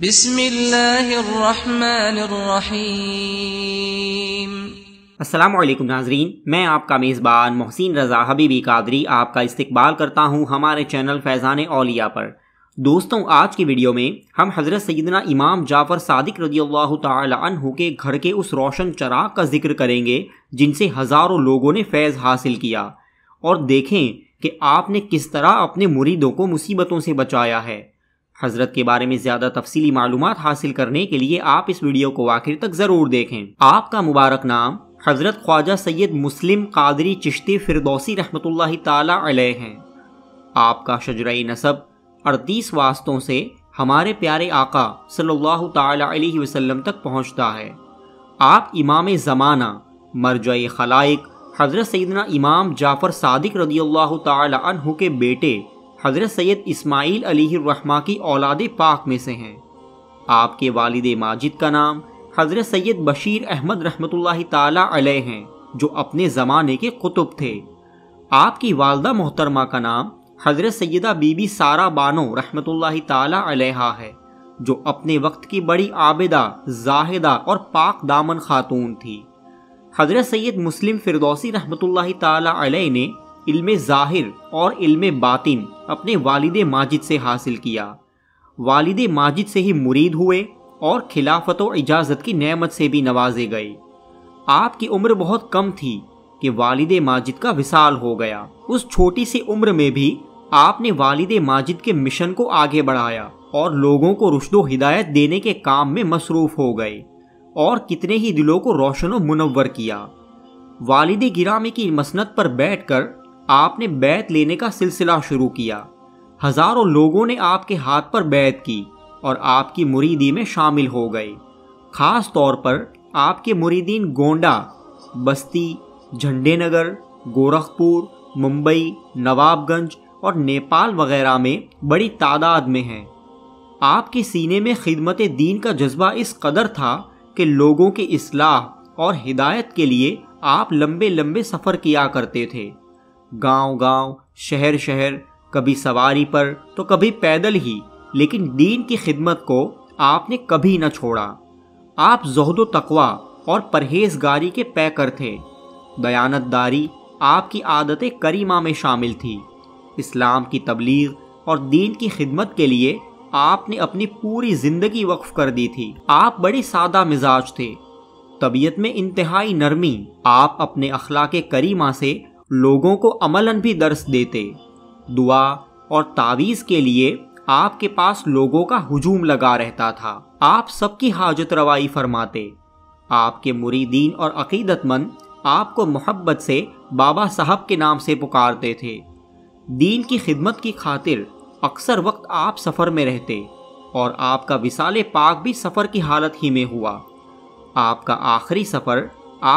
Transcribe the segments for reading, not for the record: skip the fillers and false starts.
बिस्मिल्लाहिर्रहमानिर्रहीम। अस्सलाम वालेकुम नाजरीन, मैं आपका मेज़बान मोहसिन रज़ा हबीबी कादरी आपका इस्तकबाल करता हूँ हमारे चैनल फैज़ान औलिया पर। दोस्तों, आज की वीडियो में हम हज़रत सैयदना इमाम जाफ़र सादिक रज़ियल्लाहु ताला अन्हु के घर के उस रोशन चराग का जिक्र करेंगे जिनसे हज़ारों लोगों ने फैज़ हासिल किया, और देखें कि आपने किस तरह अपने मुरीदों को मुसीबतों से बचाया है। हज़रत के बारे में ज़्यादा तफसीली मालूमात हासिल करने के लिए आप इस वीडियो को आखिर तक ज़रूर देखें। आपका मुबारक नाम हज़रत ख्वाजा सैयद मुस्लिम कादरी चिश्ती फिरदौसी रहमतुल्लाहि ताला अलैह हैं। आपका शजराई नसब 38 वास्तों से हमारे प्यारे आका सल्लल्लाहु ताला अलैहि वसल्लम तक पहुँचता है। आप इमाम ज़माना मरजए खलाइक हज़रत सैयदना इमाम जाफ़र सादिक रज़ियल्लाहु ताला अन्हु के बेटे हज़रत सैयद इस्माईल अलैहिर्रहमा की औलादे पाक में से हैं। आपके वालिदे माजिद का नाम हज़रत सैयद बशीर अहमद रहमतुल्लाहि ताला अलैह हैं, जो अपने ज़माने के कुतुब थे। आपकी वालदा मोहतरमा का नाम हज़रत सैयदा बीबी सारा बानो रहमतुल्लाहि ताला अलैहा है, जो अपने वक्त की बड़ी आबिदा, जाहिदा और पाक दामन खातून थी। हज़रत सैयद मुस्लिम फिरदौसी रहमतुल्लाहि ताला अलैह ने इल्मे ज़ाहिर और इल्मे बातिन अपने वालिदे माजिद से हासिल किया। वालिदे माजिद से ही मुरीद हुए और खिलाफत और इजाज़त की नेमत से भी नवाजे गए। आपकी उम्र बहुत कम थी कि वालिदे माजिद का विसाल हो गया। उस छोटी सी उम्र में भी आपने वालिदे माजिद के मिशन को आगे बढ़ाया और लोगों को रुश्दो हिदायत देने के काम में मसरूफ़ हो गए और कितने ही दिलों को रोशन व मुनव्वर किया। वालिदे गिरामी की मसनत पर बैठ कर आपने बैत लेने का सिलसिला शुरू किया। हज़ारों लोगों ने आपके हाथ पर बैत की और आपकी मुरीदी में शामिल हो गए। ख़ास तौर पर आपके मुरीदीन गोंडा, बस्ती, झंडे नगर, गोरखपुर, मुंबई, नवाबगंज और नेपाल वगैरह में बड़ी तादाद में हैं। आपके सीने में खिदमत दीन का जज्बा इस कदर था कि लोगों के इस्लाह और हिदायत के लिए आप लंबे लंबे सफ़र किया करते थे। गांव-गांव, शहर-शहर, कभी सवारी पर तो कभी पैदल ही, लेकिन दीन की खिदमत को आपने कभी न छोड़ा। आप ज़ुहद तकवा और परहेजगारी के पैकर थे। दयानतदारी आपकी आदत करीमा में शामिल थी। इस्लाम की तबलीग और दीन की खिदमत के लिए आपने अपनी पूरी ज़िंदगी वक्फ कर दी थी। आप बड़े सादा मिजाज थे, तबीयत में इंतहाई नरमी। आप अपने अखलाक करीमा से लोगों को अमलन भी दर्स देते। दुआ और तावीज़ के लिए आपके पास लोगों का हुजूम लगा रहता था। आप सबकी हाजत रवाई फरमाते। आपके मुरीदीन और अकीदतमंद आपको मोहब्बत से बाबा साहब के नाम से पुकारते थे। दीन की खिदमत की खातिर अक्सर वक्त आप सफ़र में रहते और आपका विसाले पाक भी सफ़र की हालत ही में हुआ। आपका आखिरी सफ़र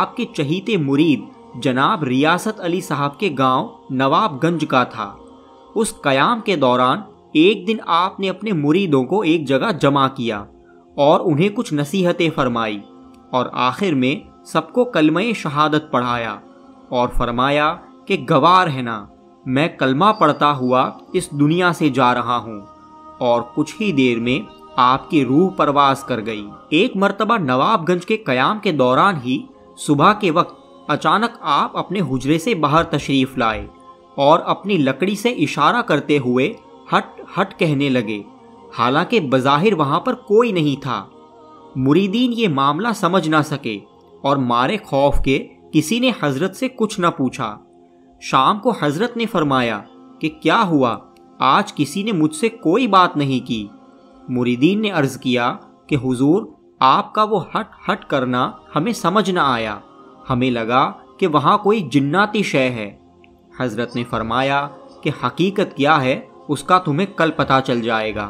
आपके चहीते मुरीद जनाब रियासत अली साहब के गांव नवाबगंज का था। उस क़याम के दौरान एक दिन आपने अपने मुरीदों को एक जगह जमा किया और उन्हें कुछ नसीहतें फरमाई और आखिर में सबको कलमे शहादत पढ़ाया और फरमाया कि गवाह रहना, मैं कलमा पढ़ता हुआ इस दुनिया से जा रहा हूँ। और कुछ ही देर में आपकी रूह परवास कर गई। एक मरतबा नवाबगंज के क़याम के दौरान ही सुबह के वक्त अचानक आप अपने हुजरे से बाहर तशरीफ़ लाए और अपनी लकड़ी से इशारा करते हुए हट हट कहने लगे, हालांकि बज़ाहिर वहाँ पर कोई नहीं था। मुरीदीन ये मामला समझ ना सके और मारे खौफ के किसी ने हज़रत से कुछ न पूछा। शाम को हज़रत ने फरमाया कि क्या हुआ, आज किसी ने मुझसे कोई बात नहीं की। मुरीदीन ने अर्ज़ किया कि हुजूर, आपका वो हट हट करना हमें समझ ना आया, हमें लगा कि वहाँ कोई जिन्नाती शय है। हज़रत ने फरमाया कि हकीकत क्या है उसका तुम्हें कल पता चल जाएगा।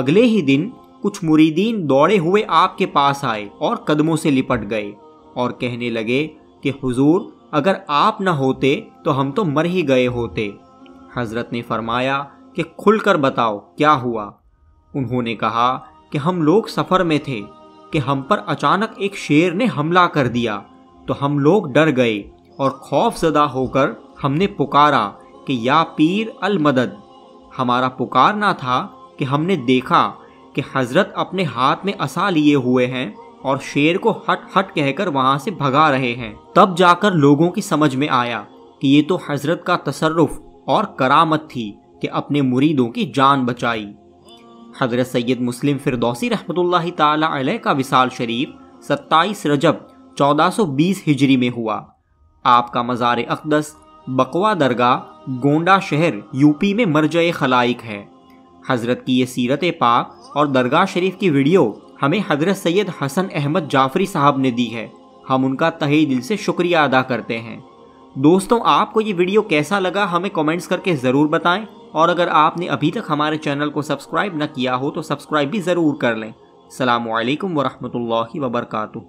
अगले ही दिन कुछ मुरीदीन दौड़े हुए आपके पास आए और कदमों से लिपट गए और कहने लगे कि हुजूर, अगर आप न होते तो हम तो मर ही गए होते। हज़रत ने फरमाया कि खुलकर बताओ क्या हुआ। उन्होंने कहा कि हम लोग सफ़र में थे कि हम पर अचानक एक शेर ने हमला कर दिया, तो हम लोग डर गए और खौफजदा होकर हमने पुकारा कि या पीर अल मदद। हमारा पुकारना था कि हमने देखा कि हज़रत अपने हाथ में असा लिए हुए हैं और शेर को हट हट कहकर वहाँ से भगा रहे हैं। तब जाकर लोगों की समझ में आया कि ये तो हज़रत का तसर्रुफ़ और करामत थी कि अपने मुरीदों की जान बचाई। हज़रत सैयद मुस्लिम फ़िरदौसी रहमतुल्लाहि ताला अलैह का विसाल शरीफ 27 रजब 1420 हिजरी में हुआ। आपका मज़ार अक़दस बकवा दरगाह गोंडा शहर यूपी में मरजए खलाइक है। हज़रत की ये सीरत पाक और दरगाह शरीफ की वीडियो हमें हज़रत सैयद हसन अहमद जाफ़री साहब ने दी है। हम उनका तहे दिल से शुक्रिया अदा करते हैं। दोस्तों, आपको ये वीडियो कैसा लगा हमें कमेंट्स करके ज़रूर बताएं, और अगर आपने अभी तक हमारे चैनल को सब्सक्राइब न किया हो तो सब्सक्राइब भी ज़रूर कर लें। अस्सलामु अलैकुम वरहमतुल्लाहि वबरकातुहू।